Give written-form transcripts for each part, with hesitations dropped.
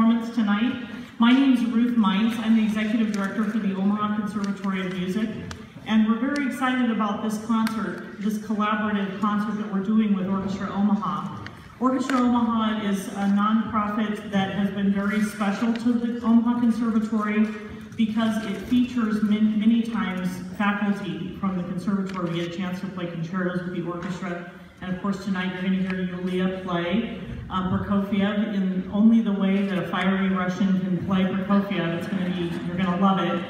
performance tonight. My name is Ruth Meitz. I'm the Executive Director for the Omaha Conservatory of Music, and we're very excited about this concert, this collaborative concert that we're doing with Orchestra Omaha. Orchestra Omaha is a nonprofit that has been very special to the Omaha Conservatory because it features many times faculty from the conservatory. We had a chance to play concertos with the orchestra, and of course tonight you're going to hear Yulia play Prokofiev in only the way that a fiery Russian can play Prokofiev. You're going to love it.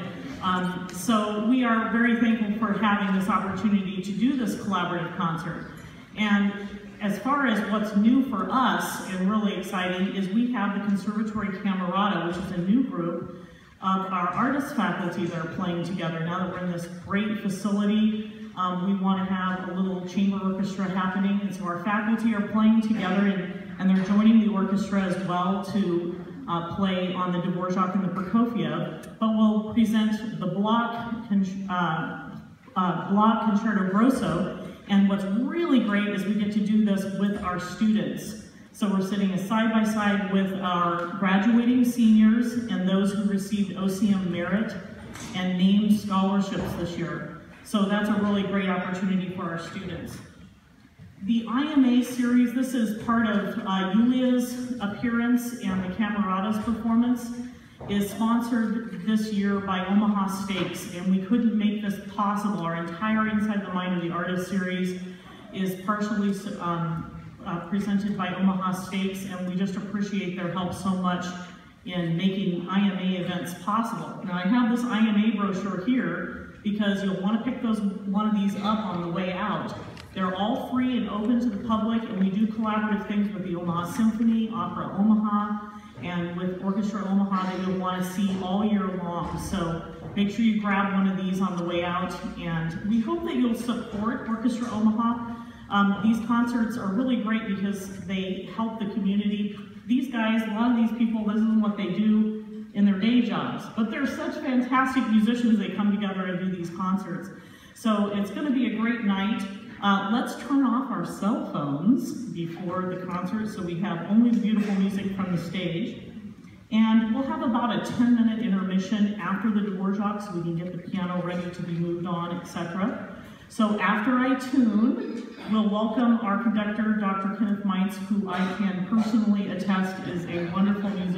So we are very thankful for having this opportunity to do this collaborative concert. And as far as what's new for us and really exciting is we have the Conservatory Camerata, which is a new group of our artist faculty that are playing together. Now that we're in this great facility, we want to have a little chamber orchestra happening, and so our faculty are playing together, and they're joining the orchestra as well to play on the Dvorak and the Prokofiev. But we'll present the Bloch Concerto Grosso, and what's really great is we get to do this with our students. So we're sitting side by side with our graduating seniors and those who received OCM merit and named scholarships this year. So that's a really great opportunity for our students. The IMA series, this is part of Yulia's appearance and the Camerata's performance, is sponsored this year by Omaha Steaks, and we couldn't make this possible. Our entire Inside the Mind of the Artist series is partially presented by Omaha Steaks, and we just appreciate their help so much in making IMA events possible. Now I have this IMA brochure here because you'll want to pick one of these up on the way out. They're all free and open to the public, and we do collaborative things with the Omaha Symphony, Opera Omaha, and with Orchestra Omaha that you'll want to see all year long. So make sure you grab one of these on the way out, and we hope that you'll support Orchestra Omaha. These concerts are really great because they help the community. These guys, a lot of these people, this is what they do in their day jobs, but they're such fantastic musicians, they come together and do these concerts. So it's going to be a great night. Let's turn off our cell phones before the concert so we have only beautiful music from the stage. And we'll have about a 10-minute intermission after the Dvorak so we can get the piano ready to be moved on, etc. So after I tune, we'll welcome our conductor, Dr. Kenneth Mainz, who I can personally attest is a wonderful musician.